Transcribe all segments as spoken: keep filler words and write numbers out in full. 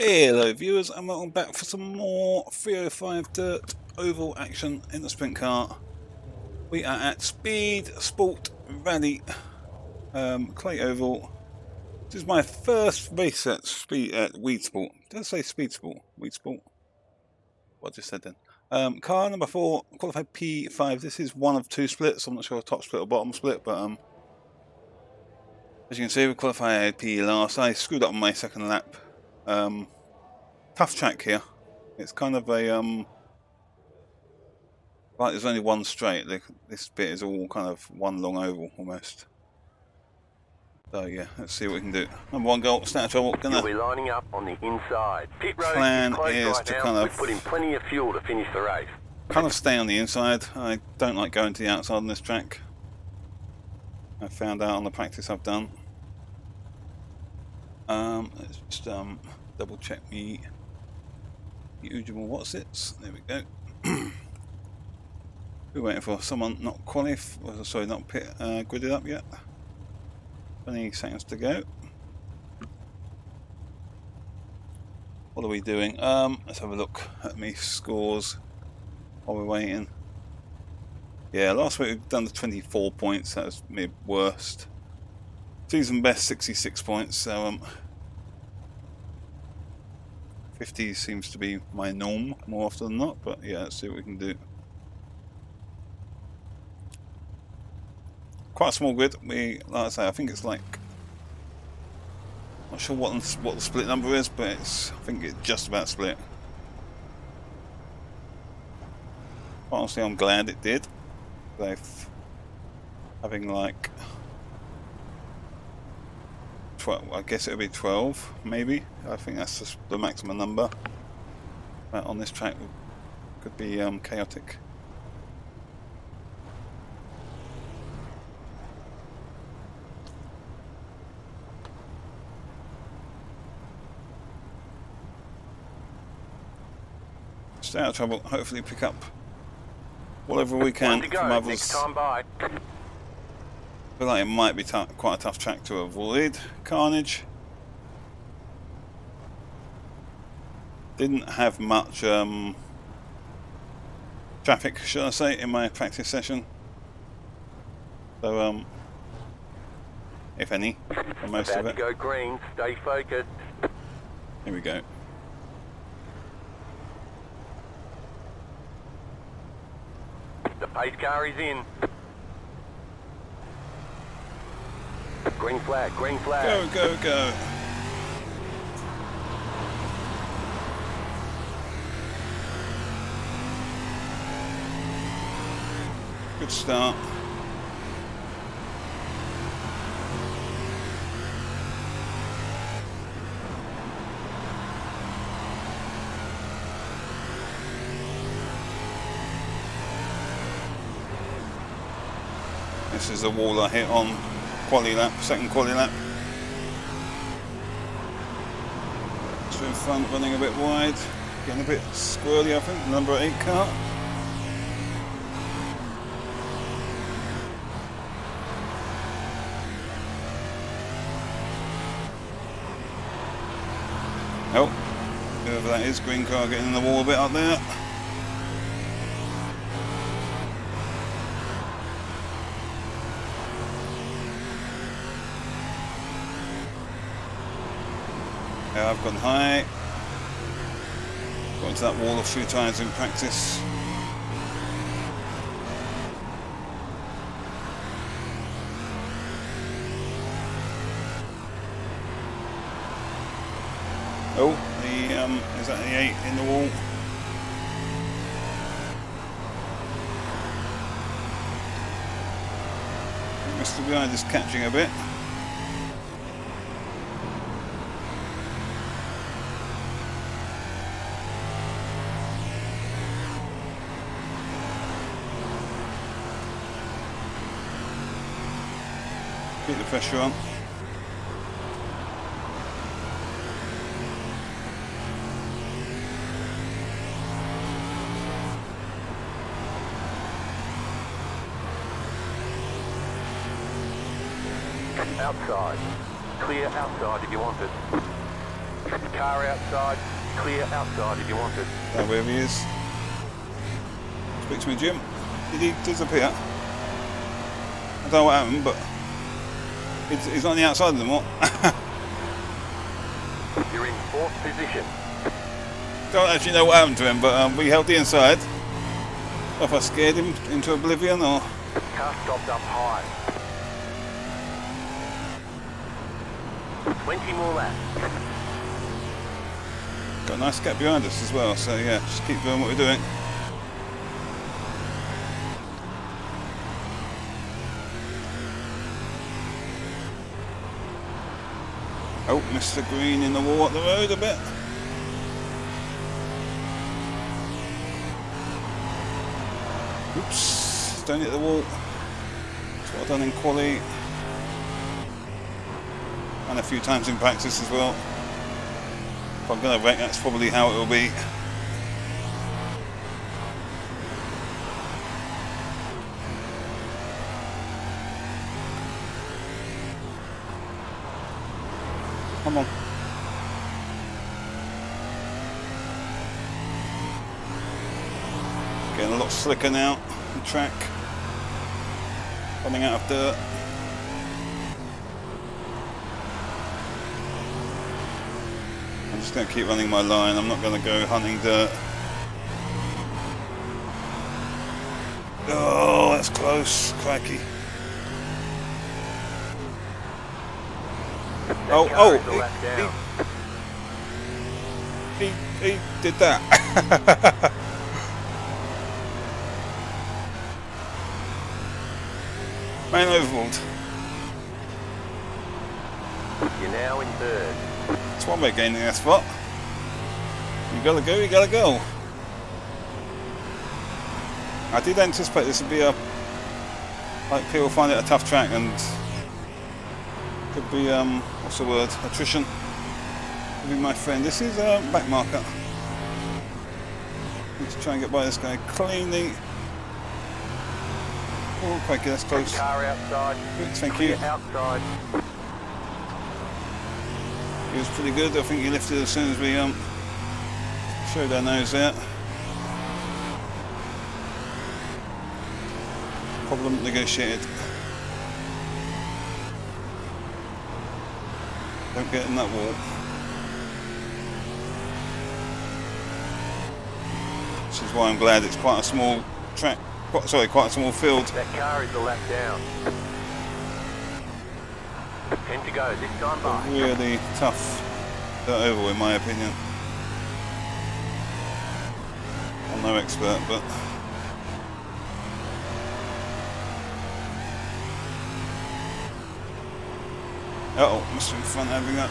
Hello viewers, and welcome back for some more three oh five dirt oval action in the sprint car. We are at Speed Sport Valley um, Clay Oval. This is my first race at Speed at Weedsport. Did I say Speed Sport? Weedsport? What I just said then. Um, car number four, qualified P five. This is one of two splits. I'm not sure top split or bottom split, but um, as you can see, we qualified P last. I screwed up on my second lap. Um, tough track here. It's kind of a um, like there's only one straight. This bit is all kind of one long oval almost. So yeah, let's see what we can do. Number one goal, start of trouble. Gonna be lining up on the inside. Pit road plan is, is right to now. kind of put in plenty of fuel to finish the race. Kind of stay on the inside. I don't like going to the outside on this track. I found out on the practice I've done. Um, let's just um, double check me the usual whatsits. There we go. We're waiting for someone not qualified, sorry, not pit, uh, gridded up yet. twenty seconds to go. What are we doing? Um, let's have a look at me scores while we're waiting. Yeah, last week we've done the twenty-four points. That was my worst. Season best sixty-six points, so um, fifty seems to be my norm more often than not, but yeah, let's see what we can do. Quite a small grid. We, like I say, I think it's like, not sure what what the split number is, but it's, I think it's just about split. Quite honestly, I'm glad it did. They've having like. twelve, I guess it'll be twelve, maybe. I think that's just the maximum number. But on this track, could be um, chaotic. Stay out of trouble. Hopefully, pick up whatever we can from others. Next time by. I feel like it might be quite a tough track to avoid carnage. Didn't have much um, traffic, should I say, in my practice session. So, um, if any, for most of it. Go green, stay focused. Here we go. The pace car is in. Green flag, green flag. Go, go, go. Good start. This is the wall I hit on. Quali lap, second quali lap. Two in front, running a bit wide, getting a bit squirrely, I think. Number eight car. Oh, whoever that is, green car getting in the wall a bit up there. I've gone high, got into that wall a few times in practice. Oh, the um, is that the eight in the wall? Mister Behind is catching a bit. Keep the pressure on. Outside. Clear outside if you want it. car outside, clear outside if you want it. Oh, where he is. Speak to me, Jim. Did he disappear? I don't know what happened, but it's, it's on the outside anymore. You're in fourth position. Don't actually know what happened to him, but um, we held the inside. If I scared him into oblivion or... Car stopped up high. twenty more laps. Got a nice gap behind us as well, so yeah, just keep doing what we're doing. Oh, Mister Green in the wall up the road a bit. Oops, don't hit the wall. That's what I've done in quali. And a few times in practice as well. If I'm going to wreck, that's probably how it will be. Come on. Getting a lot slicker now, the track. Coming out of dirt. I'm just going to keep running my line, I'm not going to go hunting dirt. Oh, that's close, crikey. Oh, oh, he, he, he, he did that. Man overhauled. You're now in third. That's one way of gaining that spot. You gotta go, you gotta go. I did anticipate this would be a, like people find it a tough track and could be, um, what's the word, attrition. Could be my friend. This is a back marker. Need to try and get by this guy cleanly. Oh, quite good, that's close. Car outside. Oops, thank you. Outside. He was pretty good, I think he lifted as soon as we um, showed our nose there. Problem negotiated. Don't get in that wall. Which is why I'm glad it's quite a small track, quite, sorry, quite a small field. That car is a lap down. ten to go, this time by. Really tough dirt oval in my opinion. I'm no expert, but... Uh oh, Mister in front having that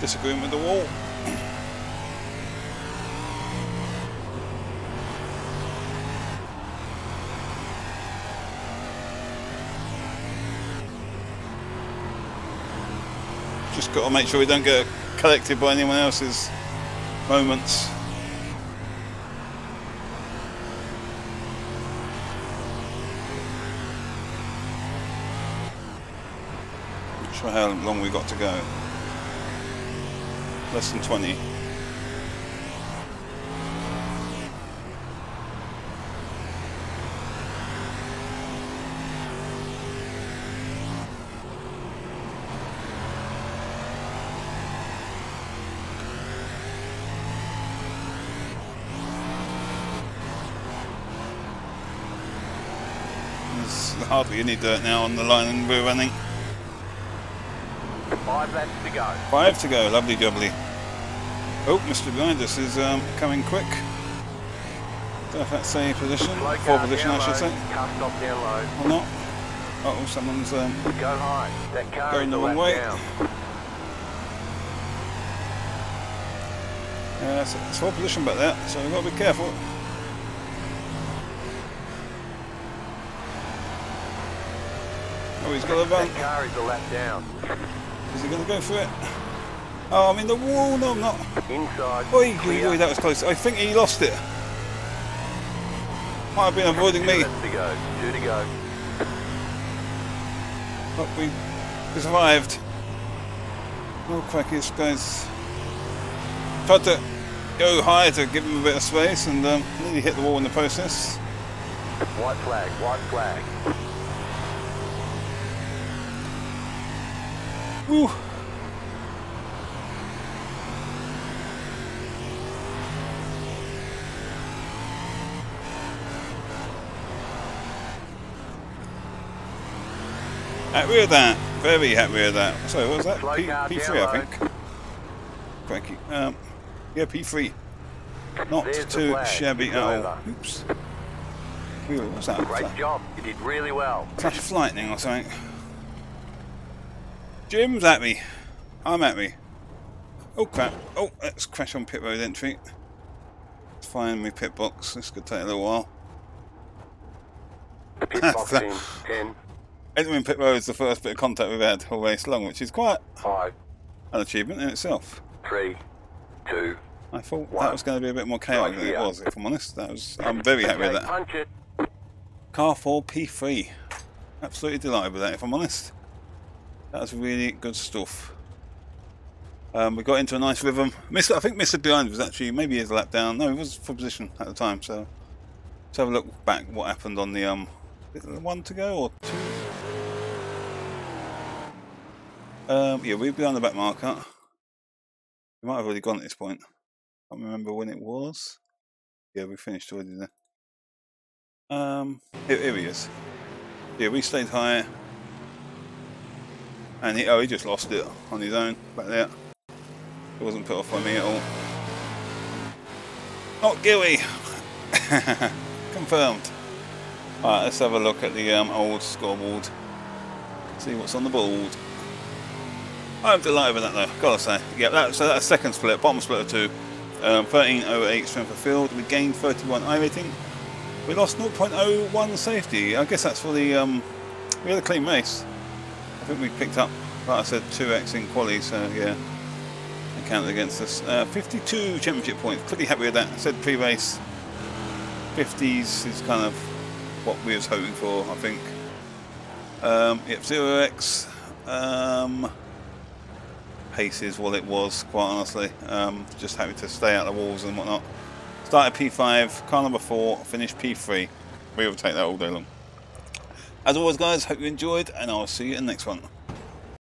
disagreement with the wall. Just got to make sure we don't get collected by anyone else's moments. How long we got to go? Less than twenty. There's hardly any dirt now on the line we're running. Five laps to go. Five to go, lovely jubbly. Oh, Mister behind us is um, coming quick. Don't know if that's a position, four position I should say. Car stop down low. Or not. Uh oh, someone's um, go high. That car going the wrong way. Down. Yeah, it's, it's four position back there, so we've got to be careful. Oh, he's got a van. That car is a lap down. Is he going to go for it? Oh, I'm in the wall. No, I'm not. Inside. Oi, oi, oi, that was close. I think he lost it. Might have been avoiding Two me. To go. Two to go. But we survived. Oh, cracky, this guy's tried to go high to give him a bit of space, and um, nearly hit the wall in the process. White flag, white flag. Woo! Happy with that, very happy with that. So what was that? P, P three, I think. Cranky. Um, yeah, P three. Not too shabby at all. Oops. What was that? Great job, you did really well. Clash of lightning or something. Jim's at me. I'm at me. Oh crap. Oh, let's crash on pit road entry. Let's find me pit box. This could take a little while. Pit box in ten. Entering pit road is the first bit of contact we've had all race long, which is quite Five, an achievement in itself. Three, two, I thought one. That was going to be a bit more chaotic than it was, if I'm honest. That was. I'm very happy with that. Car four P three. Absolutely delighted with that, if I'm honest. That was really good stuff. Um, we got into a nice rhythm. Mister, I think Mister Blind was actually maybe his lap down. No, he was for position at the time. So let's have a look back what happened on the um one to go or two. Um, yeah, we're behind the back marker. We might have already gone at this point. I can't remember when it was. Yeah, we finished already there. Um, here, here he is. Yeah, we stayed higher. And he, oh, he just lost it on his own back there. It wasn't put off by me at all. Not Gilly! Confirmed. Alright, let's have a look at the um, old scoreboard. See what's on the board. I'm delighted with that though, gotta say. Yeah, that, so that's second split, bottom split of two. Um, thirteen oh eight strength of field, we gained thirty-one I rating. We lost zero point zero one safety. I guess that's for the, um, we had a clean race. I think we picked up, like I said, two X in quali, so yeah, it counted against us. Uh, fifty-two championship points, pretty happy with that. I said pre-race, fifties is kind of what we was hoping for, I think. Um, yep, zero X. Um, pace is what it was, quite honestly. Um, just happy to stay out of the walls and whatnot. Started P five, car number four, finished P three. We will take that all day long. As always guys, hope you enjoyed and I'll see you in the next one.